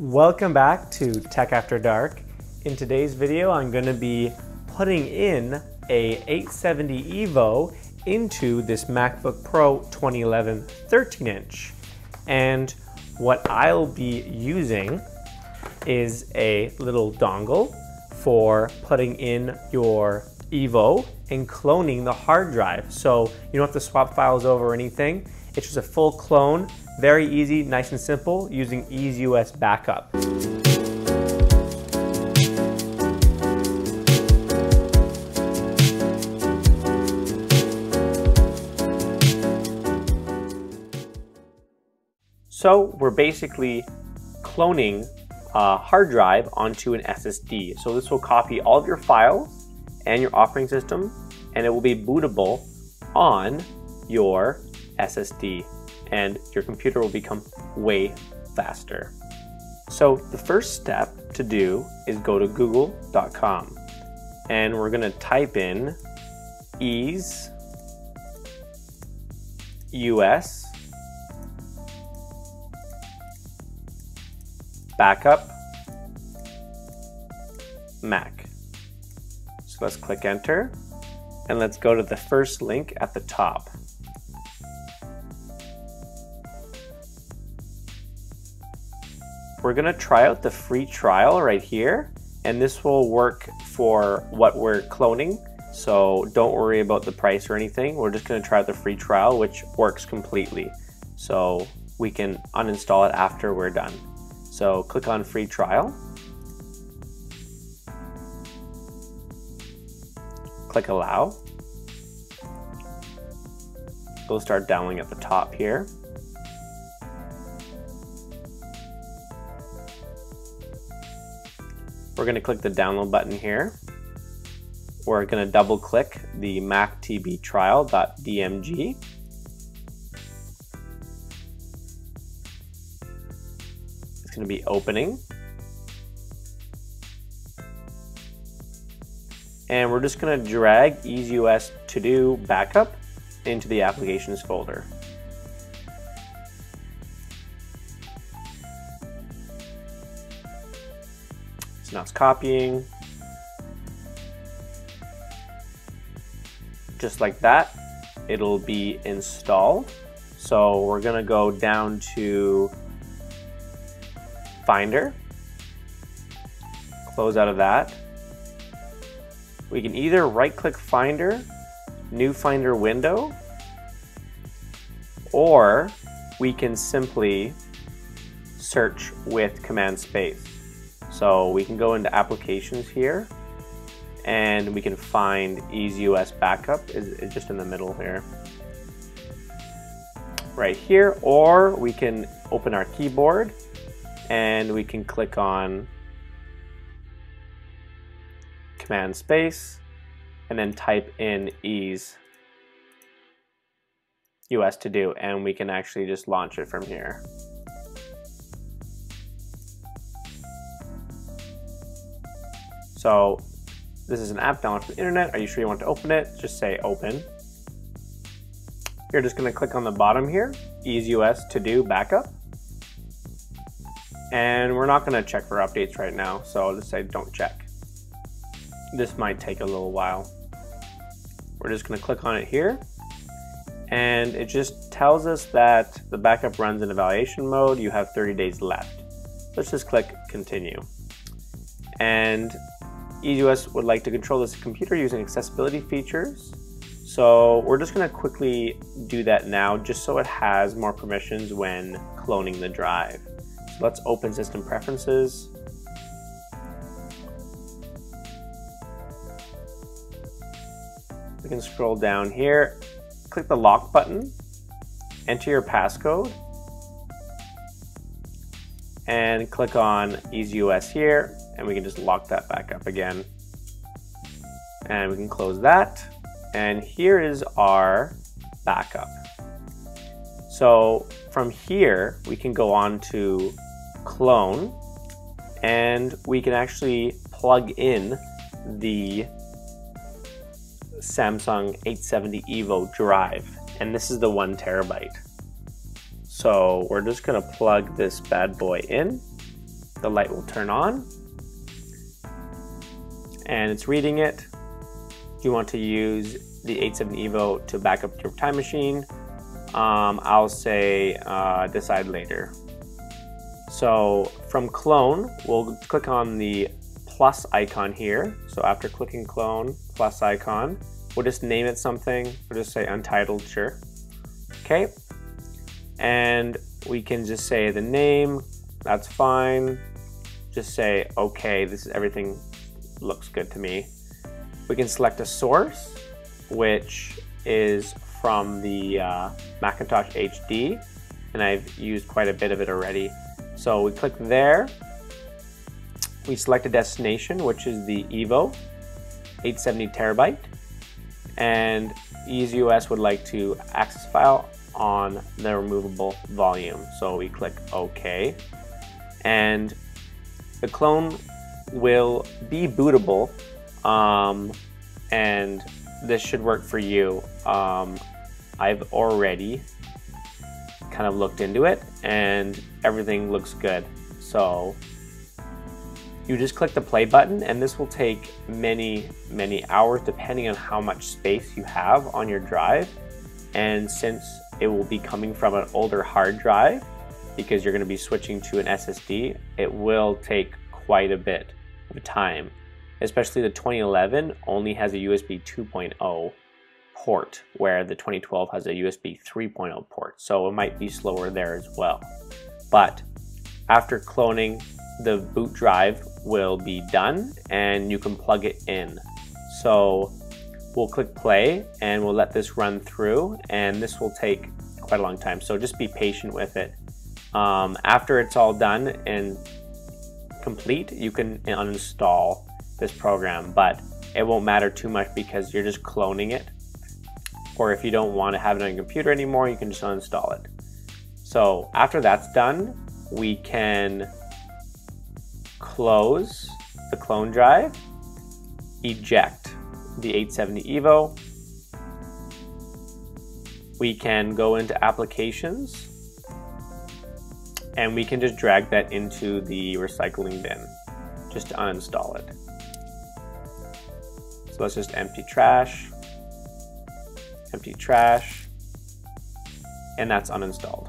Welcome back to Tech After Dark. In today's video, I'm going to be putting in a 870 EVO into this MacBook Pro 2011 13-inch. And what I'll be using is a little dongle for putting in your EVO and cloning the hard drive. So you don't have to swap files over or anything. It's just a full clone. Very easy, nice and simple, using EaseUS Backup. So we're basically cloning a hard drive onto an SSD. So this will copy all of your files and your operating system, and it will be bootable on your SSD. And your computer will become way faster. So the first step to do is go to google.com, and we're gonna type in EaseUS Backup Mac. So let's click enter, and let's go to the first link at the top. We're gonna try out the free trial right here, and this will work for what we're cloning, so don't worry about the price or anything. We're just gonna try out the free trial, which works completely, so we can uninstall it after we're done. So click on free trial, click allow. It'll start downloading at the top here. We're going to click the download button here. We're going to double click the MacTBtrial.dmg. It's going to be opening. And we're just going to drag EaseUS Todo Backup into the applications folder. So now it's copying. Just like that, it'll be installed. So we're gonna go down to Finder, close out of that. We can either right-click Finder, New Finder Window, or we can simply search with Command Space. So we can go into applications here, and we can find EaseUS Backup is just in the middle here, right here, or we can open our keyboard and we can click on Command Space and then type in EaseUS Todo, and we can actually just launch it from here. So this is an app download from the internet. Are you sure you want to open it? Just say open. You're just gonna click on the bottom here, EaseUS Todo Backup. And we're not gonna check for updates right now, so just say don't check. This might take a little while. We're just gonna click on it here, and it just tells us that the backup runs in evaluation mode, you have 30 days left. Let's just click continue. And EaseUS would like to control this computer using accessibility features. So we're just going to quickly do that now, just so it has more permissions when cloning the drive. So let's open System Preferences. We can scroll down here, click the lock button, enter your passcode, and click on EaseUS here. And we can just lock that back up again. And we can close that. And here is our backup. So from here, we can go on to clone, and we can actually plug in the Samsung 870 EVO drive. And this is the 1 terabyte. So we're just gonna plug this bad boy in. the light will turn on and it's reading it. You want to use the 870 EVO to back up your time machine. I'll say decide later. So from clone, we'll click on the plus icon here. So after clicking clone, plus icon, we'll just name it something. We'll just say untitled, sure. Okay. And we can just say the name, that's fine. Just say, okay, this is everything looks good to me. We can select a source, which is from the Macintosh HD, and I've used quite a bit of it already. So we click there, we select a destination, which is the EVO 870 terabyte, and EaseUS would like to access file on the removable volume. So we click OK, and the clone will be bootable, and this should work for you. I've already kind of looked into it and everything looks good. So you just click the play button, and this will take many hours depending on how much space you have on your drive. And since it will be coming from an older hard drive, because you're going to be switching to an SSD, it will take quite a bit of time. Especially the 2011 only has a USB 2.0 port, where the 2012 has a USB 3.0 port, so it might be slower there as well. But after cloning, the boot drive will be done and you can plug it in. So we'll click play and we'll let this run through, and this will take quite a long time, so just be patient with it. After it's all done and complete, you can uninstall this program, but it won't matter too much because you're just cloning it. Or if you don't want to have it on your computer anymore, you can just uninstall it. So after that's done, we can close the clone drive, eject the 870 EVO. We can go into applications and we can just drag that into the recycling bin just to uninstall it. So let's just empty trash, and that's uninstalled.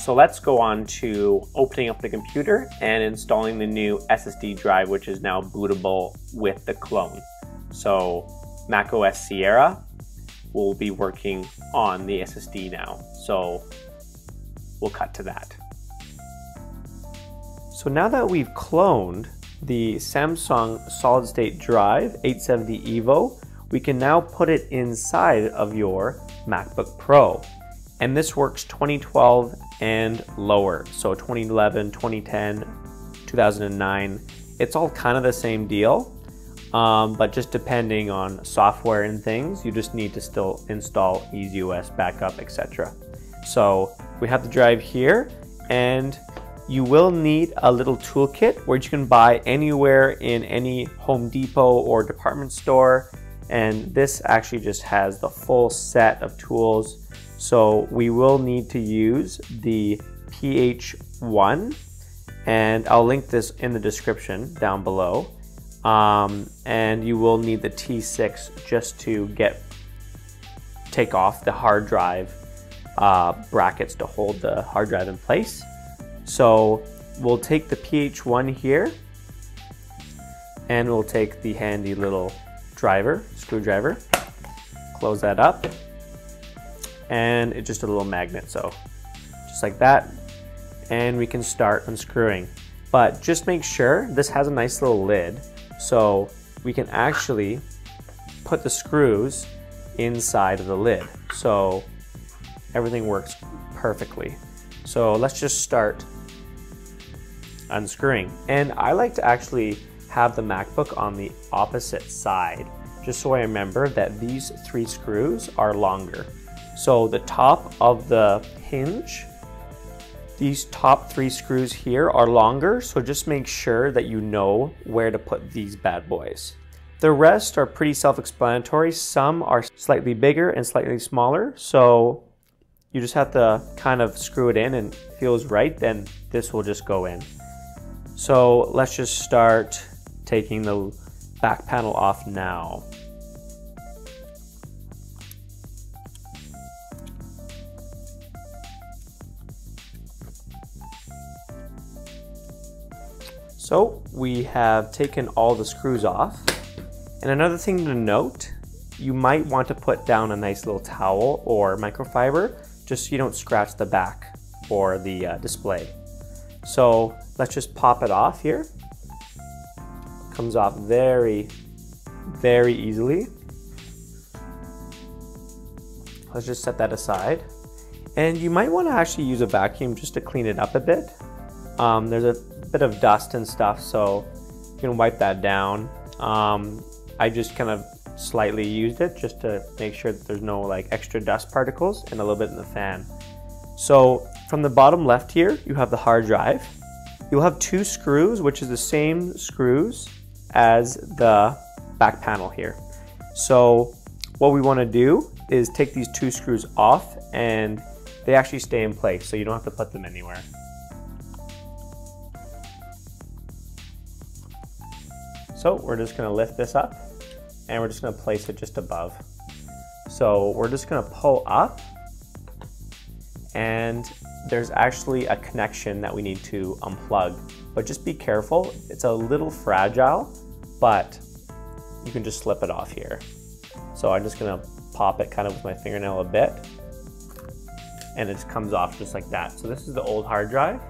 So let's go on to opening up the computer and installing the new SSD drive, which is now bootable with the clone. So macOS Sierra will be working on the SSD now. So we'll cut to that. So now that we've cloned the Samsung solid-state drive 870 EVO, we can now put it inside of your MacBook Pro. And this works 2012 and lower. So 2011, 2010, 2009, it's all kind of the same deal. But just depending on software and things, you just need to still install EaseUS backup, etc. So we have the drive here, and you will need a little toolkit which you can buy anywhere in any Home Depot or department store. And this actually just has the full set of tools. So we will need to use the PH1, and I'll link this in the description down below. And you will need the T6 just to take off the hard drive brackets to hold the hard drive in place. So we'll take the PH1 here, and we'll take the handy little screwdriver, close that up, and it's just a little magnet, so just like that, and we can start unscrewing. But just make sure this has a nice little lid, so we can actually put the screws inside of the lid, so everything works perfectly. So let's just start unscrewing. And I like to actually have the MacBook on the opposite side, just so I remember that these three screws are longer. So the top of the hinge, these top three screws here are longer, so just make sure that you know where to put these bad boys. The rest are pretty self-explanatory. Some are slightly bigger and slightly smaller, so you just have to kind of screw it in and feels right, then this will just go in. So let's just start taking the back panel off now. So we have taken all the screws off. And another thing to note, you might want to put down a nice little towel or microfiber just so you don't scratch the back or the display. So let's just pop it off here. Comes off very, very easily. Let's just set that aside. And you might want to actually use a vacuum just to clean it up a bit. There's a bit of dust and stuff, so you can wipe that down. I just kind of slightly used it just to make sure that there's no like extra dust particles and a little bit in the fan. So from the bottom left here, you have the hard drive. You'll have two screws, which is the same screws as the back panel here. So what we want to do is take these two screws off and they actually stay in place, so you don't have to put them anywhere. So we're just going to lift this up and we're just going to place it just above. So we're just going to pull up, and there's actually a connection that we need to unplug, but just be careful. It's a little fragile, but you can just slip it off here. So I'm just going to pop it kind of with my fingernail a bit, and it just comes off just like that. So this is the old hard drive,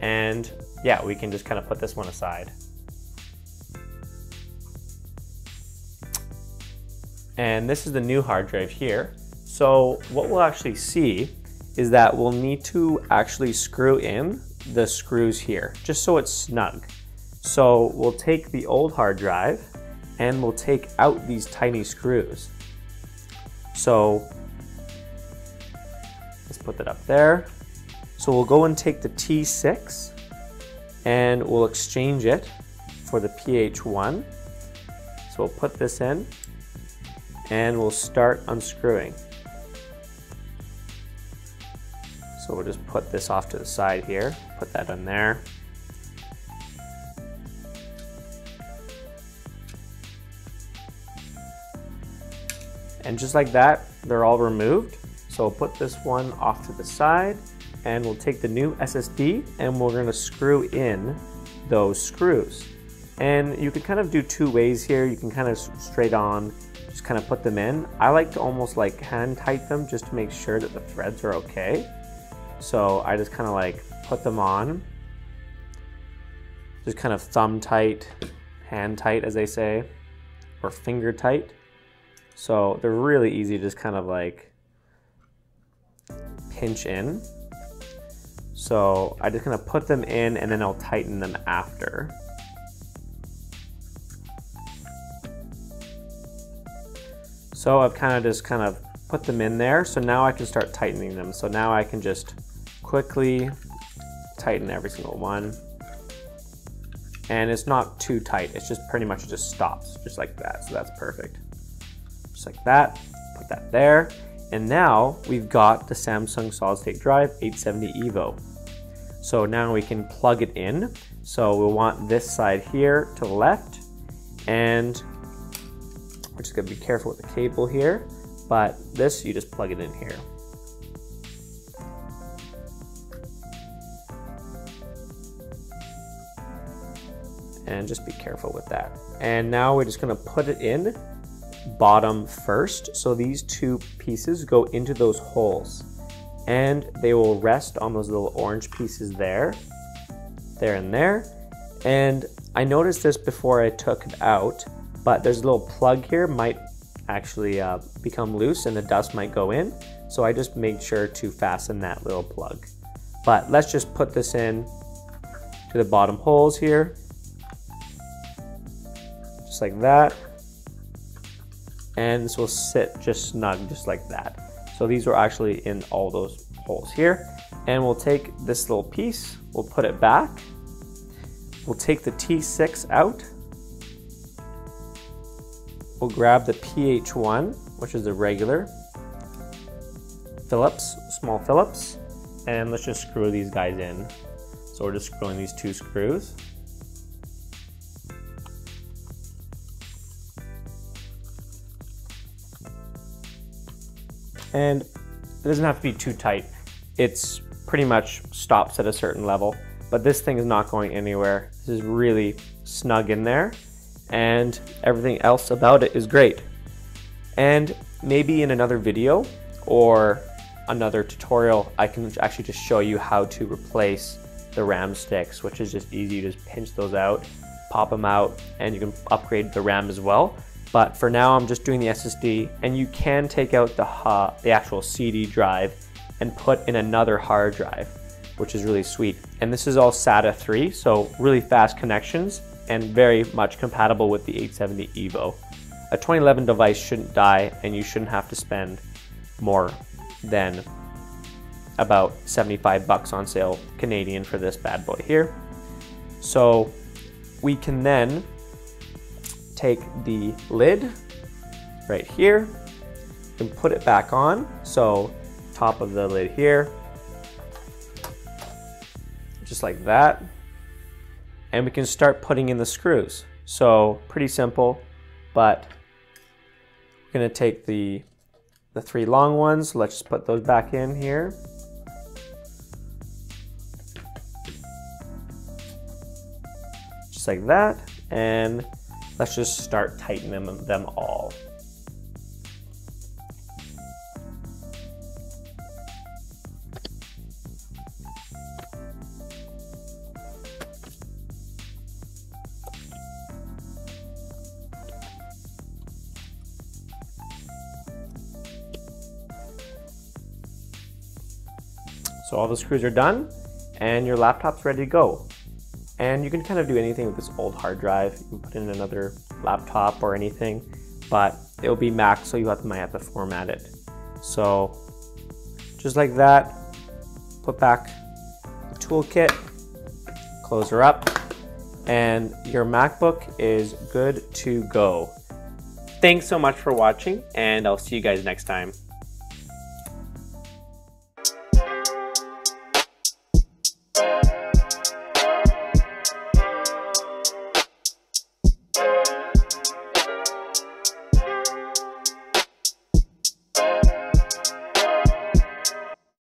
and yeah, we can just kind of put this one aside. And this is the new hard drive here. So what we'll actually see is that we'll need to actually screw in the screws here, just so it's snug. So we'll take the old hard drive and we'll take out these tiny screws. So let's put that up there. So we'll go and take the T6 and we'll exchange it for the PH1. So we'll put this in, and we'll start unscrewing. So we'll just put this off to the side here, put that in there. And just like that, they're all removed. So we'll put this one off to the side and we'll take the new SSD and we're gonna screw in those screws. And you can kind of do two ways here. You can kind of straight on just kind of put them in. I like to almost like hand tight them just to make sure that the threads are okay. So I just kind of like put them on, just kind of thumb tight, hand tight as they say, or finger tight. So they're really easy to just kind of like pinch in. So I just kind of put them in and then I'll tighten them after. So I've kind of just kind of put them in there. So now I can start tightening them. So now I can just quickly tighten every single one. And it's not too tight. It's just pretty much just stops just like that. So that's perfect. Just like that, put that there. And now we've got the Samsung solid state drive 870 EVO. So now we can plug it in. So we'll want this side here to the left, and we're just gonna be careful with the cable here, but this, you just plug it in here. And just be careful with that. And now we're just gonna put it in bottom first. So these two pieces go into those holes and they will rest on those little orange pieces there, there and there. And I noticed this before I took it out, but there's a little plug here, might actually become loose and the dust might go in. So I just made sure to fasten that little plug. But let's just put this in to the bottom holes here, just like that. And this will sit just snug, just like that. So these were actually in all those holes here. And we'll take this little piece, we'll put it back. We'll take the T6 out. We'll grab the PH1, which is the regular Phillips, small Phillips, and let's just screw these guys in. So we're just screwing these two screws and it doesn't have to be too tight. It's pretty much stops at a certain level, but this thing is not going anywhere. This is really snug in there, and everything else about it is great. And maybe in another video or another tutorial, I can actually just show you how to replace the RAM sticks, which is just easy. You just pinch those out, pop them out, and you can upgrade the RAM as well. But for now, I'm just doing the SSD, and you can take out the actual CD drive and put in another hard drive, which is really sweet. And this is all SATA 3, so really fast connections and very much compatible with the 870 EVO. A 2011 device shouldn't die, and you shouldn't have to spend more than about 75 bucks on sale Canadian for this bad boy here. So we can then take the lid right here and put it back on. So top of the lid here, just like that. And we can start putting in the screws. So pretty simple, but we're gonna take the three long ones. Let's just put those back in here. Just like that. And let's just start tightening them all. So all the screws are done, and your laptop's ready to go. And you can kind of do anything with this old hard drive. You can put in another laptop or anything, but it'll be Mac, so you might have to format it. So just like that, put back the toolkit, close her up, and your MacBook is good to go. Thanks so much for watching, and I'll see you guys next time.